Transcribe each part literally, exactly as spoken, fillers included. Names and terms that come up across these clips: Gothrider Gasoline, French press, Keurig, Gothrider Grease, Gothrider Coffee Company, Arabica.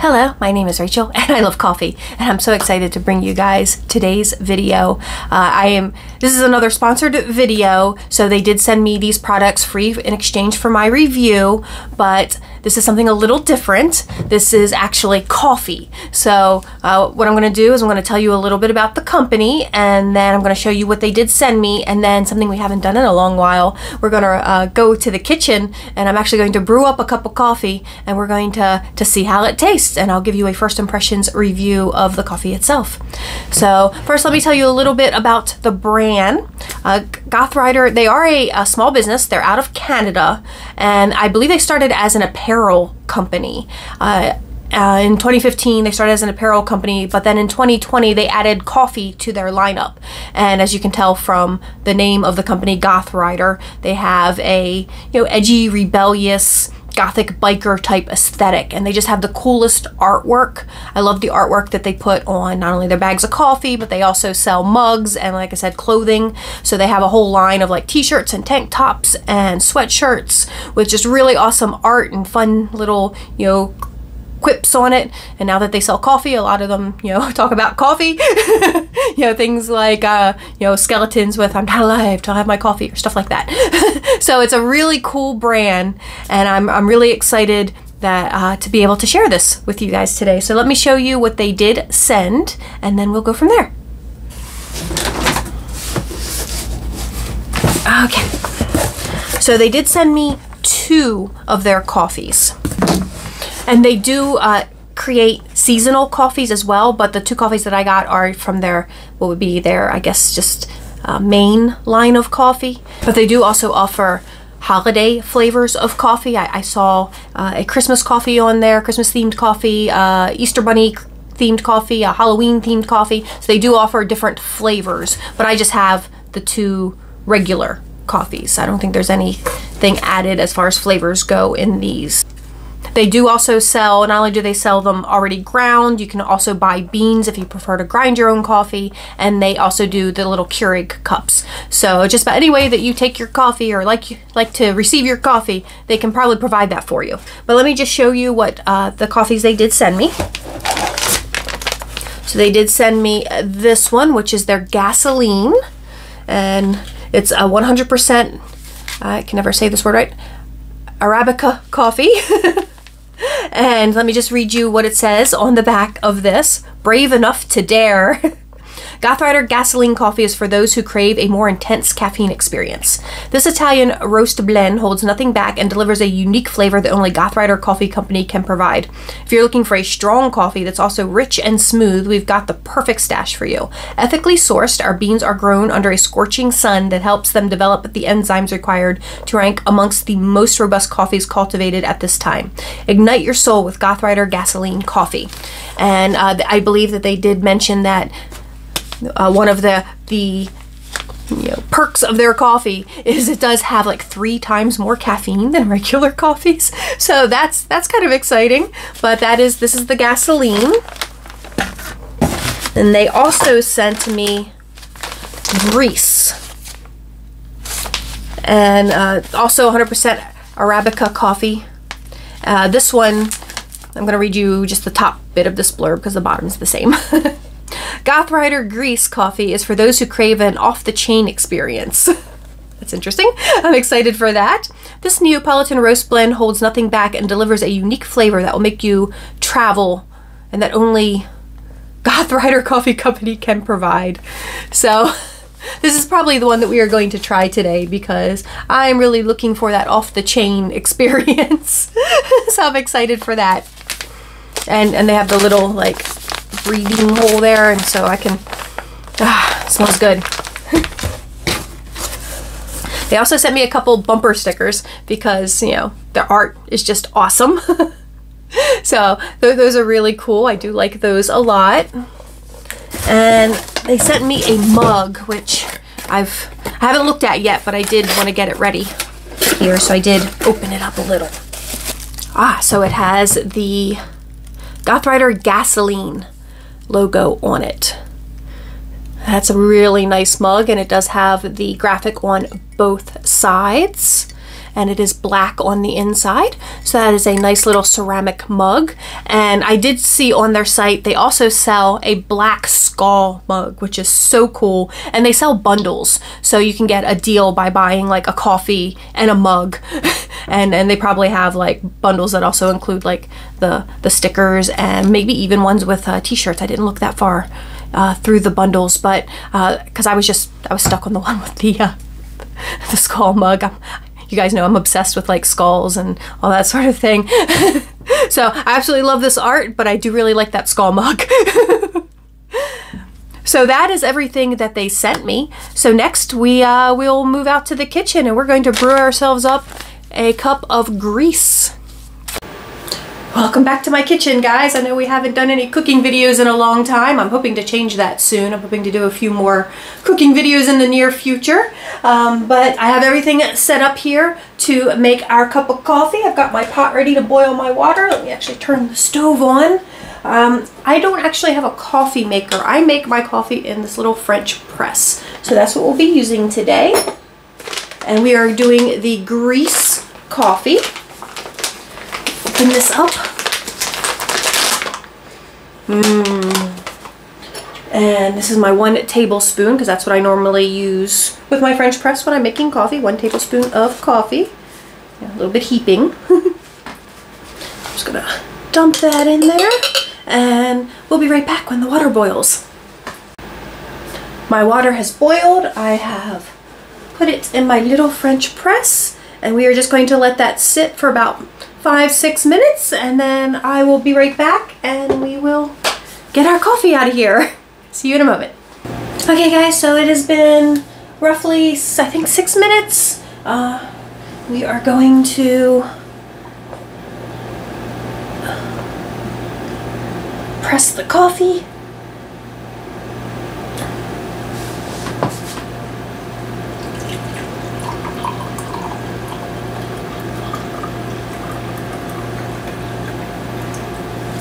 Hello, my name is Rachel and I love coffee, and I'm so excited to bring you guys today's video. Uh, I am, this is another sponsored video, so they did send me these products free in exchange for my review, but this is something a little different. This is actually coffee. So uh, what I'm gonna do is I'm gonna tell you a little bit about the company, and then I'm gonna show you what they did send me, and then something we haven't done in a long while. We're gonna uh, go to the kitchen and I'm actually going to brew up a cup of coffee, and we're going to, to see how it tastes, and I'll give you a first impressions review of the coffee itself. So first let me tell you a little bit about the brand. Uh, Gothrider, they are a, a small business. They're out of Canada, and I believe they started as an apparel apparel company. Uh, uh, in twenty fifteen, they started as an apparel company, but then in twenty twenty, they added coffee to their lineup. And as you can tell from the name of the company, Gothrider, they have a, you know, edgy, rebellious, gothic biker type aesthetic, and they just have the coolest artwork. I love the artwork that they put on not only their bags of coffee, but they also sell mugs and, like I said, clothing. So they have a whole line of like t-shirts and tank tops and sweatshirts with just really awesome art and fun little, you know, quips on it. And now that they sell coffee, a lot of them, you know, talk about coffee. You know, things like uh you know, skeletons with "I'm not alive till I have my coffee" or stuff like that. So it's a really cool brand, and I'm, I'm really excited that uh, to be able to share this with you guys today. So let me show you what they did send, and then we'll go from there. Okay, so they did send me two of their coffees. And they do uh, create seasonal coffees as well, but the two coffees that I got are from their, what would be their, I guess, just uh, main line of coffee. But they do also offer holiday flavors of coffee. I, I saw uh, a Christmas coffee on there, Christmas-themed coffee, uh, Easter Bunny themed coffee, a Halloween-themed coffee. So they do offer different flavors, but I just have the two regular coffees. I don't think there's anything added as far as flavors go in these. They do also sell, not only do they sell them already ground, you can also buy beans if you prefer to grind your own coffee, and they also do the little Keurig cups. So just about any way that you take your coffee or like you, like to receive your coffee, they can probably provide that for you. But let me just show you what uh, the coffees they did send me. So they did send me this one, which is their Gasoline, and it's a one hundred percent, I can never say this word right, Arabica coffee. And let me just read you what it says on the back of this. Brave enough to dare. Gothrider Gasoline coffee is for those who crave a more intense caffeine experience. This Italian roast blend holds nothing back and delivers a unique flavor that only Gothrider Coffee Company can provide. If you're looking for a strong coffee that's also rich and smooth, we've got the perfect stash for you. Ethically sourced, our beans are grown under a scorching sun that helps them develop the enzymes required to rank amongst the most robust coffees cultivated at this time. Ignite your soul with Gothrider Gasoline coffee. And uh, I believe that they did mention that Uh, one of the the you know, perks of their coffee is it does have like three times more caffeine than regular coffees, so that's that's kind of exciting. But that is this is the Gasoline. And they also sent me Grease, and uh, also one hundred percent Arabica coffee. Uh, this one, I'm gonna read you just the top bit of this blurb because the bottom's the same. Gothrider Grease coffee is for those who crave an off-the-chain experience. That's interesting. I'm excited for that. This Neapolitan roast blend holds nothing back and delivers a unique flavor that will make you travel, and that only Gothrider Coffee Company can provide. So this is probably the one that we are going to try today, because I'm really looking for that off-the-chain experience. So I'm excited for that. And, and they have the little, like, breathing hole there, and so I can ah, it smells good. They also sent me a couple bumper stickers because, you know, the art is just awesome. So th those are really cool. I do like those a lot. And they sent me a mug, which I've I haven't looked at yet, but I did want to get it ready here, so I did open it up a little. Ah, so it has the Gothrider Gasoline logo on it. That's a really nice mug, and it does have the graphic on both sides. and it is black on the inside. So that is a nice little ceramic mug. And I did see on their site, they also sell a black skull mug, which is so cool. And they sell bundles. So you can get a deal by buying like a coffee and a mug. and, and they probably have like bundles that also include like the, the stickers and maybe even ones with uh, t-shirts. I didn't look that far uh, through the bundles, but uh, cause I was just, I was stuck on the one with the, uh, the skull mug. I'm, you guys know I'm obsessed with like skulls and all that sort of thing. So I absolutely love this art, but I do really like that skull mug. So that is everything that they sent me. So next we uh, we'll move out to the kitchen and we're going to brew ourselves up a cup of grease. Welcome back to my kitchen, guys. I know we haven't done any cooking videos in a long time. I'm hoping to change that soon. I'm hoping to do a few more cooking videos in the near future. Um, but I have everything set up here to make our cup of coffee. I've got my pot ready to boil my water. Let me actually turn the stove on. Um, I don't actually have a coffee maker. I make my coffee in this little French press. So that's what we'll be using today. And we are doing the grease coffee. Open this up. Mmm. And this is my one tablespoon because that's what I normally use with my French press when I'm making coffee. One tablespoon of coffee. Yeah, a little bit heaping. I'm just gonna dump that in there and we'll be right back when the water boils. My water has boiled. I have put it in my little French press and we are just going to let that sit for about five, six minutes, and then I will be right back and we will get our coffee out of here. See you in a moment. Okay guys, so it has been roughly, I think, six minutes. Uh, we are going to press the coffee.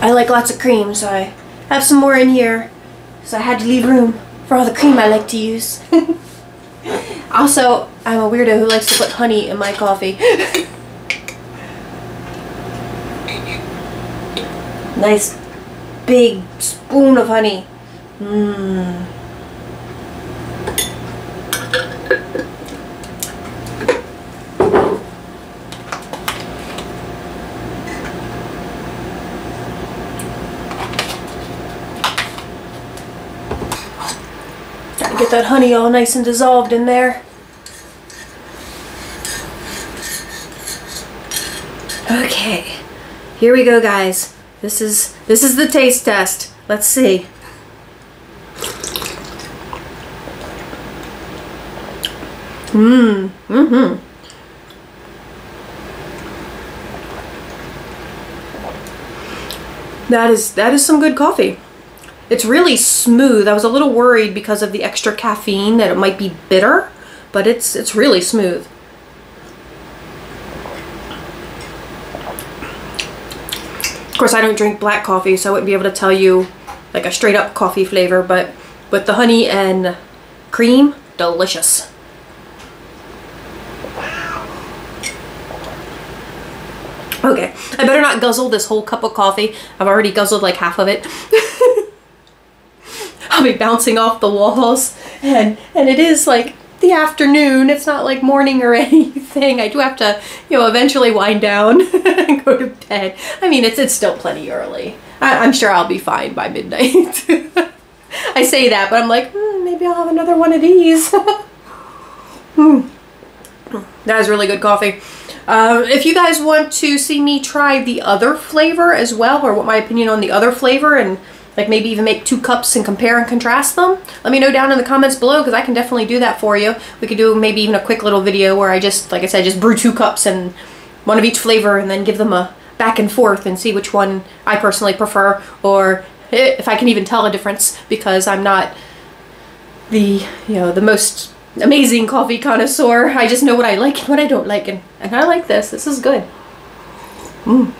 I like lots of cream, so I have some more in here because I had to leave room for all the cream I like to use. Also, I'm a weirdo who likes to put honey in my coffee. Nice big spoon of honey. Mmm. Get that honey all nice and dissolved in there. Okay, here we go, guys. This is this is the taste test. Let's see. Mmm. Mm-hmm. That is that is some good coffee. It's really smooth. I was a little worried because of the extra caffeine that it might be bitter, but it's it's really smooth. Of course, I don't drink black coffee, so I wouldn't be able to tell you like a straight up coffee flavor, but with the honey and cream, delicious. Okay, I better not guzzle this whole cup of coffee. I've already guzzled like half of it. I'll be bouncing off the walls, and and it is like the afternoon. It's not like morning or anything. I do have to, you know, eventually wind down and go to bed. I mean, it's it's still plenty early. I, I'm sure I'll be fine by midnight. I say that, but I'm like, mm, maybe I'll have another one of these. mm. That is really good coffee. Uh, if you guys want to see me try the other flavor as well, or what my opinion on the other flavor and like maybe even make two cups and compare and contrast them, let me know down in the comments below because I can definitely do that for you. We could do maybe even a quick little video where I just, like I said, just brew two cups and one of each flavor and then give them a back and forth and see which one I personally prefer, or if I can even tell a difference, because I'm not the, you know, the most amazing coffee connoisseur. I just know what I like and what I don't like, and, and I like this. This is good. Mm.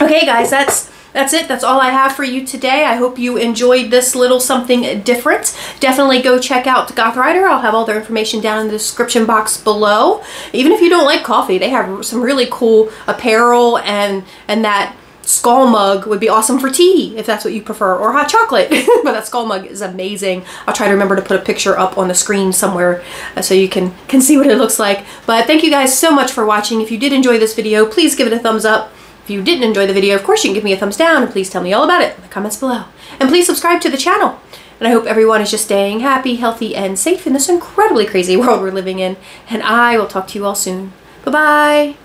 Okay guys, that's that's it. That's all I have for you today. I hope you enjoyed this little something different. Definitely go check out Gothrider. I'll have all their information down in the description box below. Even if you don't like coffee, they have some really cool apparel, and and that skull mug would be awesome for tea if that's what you prefer, or hot chocolate. But that skull mug is amazing. I'll try to remember to put a picture up on the screen somewhere so you can can see what it looks like. But thank you guys so much for watching. If you did enjoy this video, please give it a thumbs up. If you didn't enjoy the video, of course you can give me a thumbs down, and please tell me all about it in the comments below. And please subscribe to the channel. And I hope everyone is just staying happy, healthy, and safe in this incredibly crazy world we're living in. And I will talk to you all soon. Bye bye.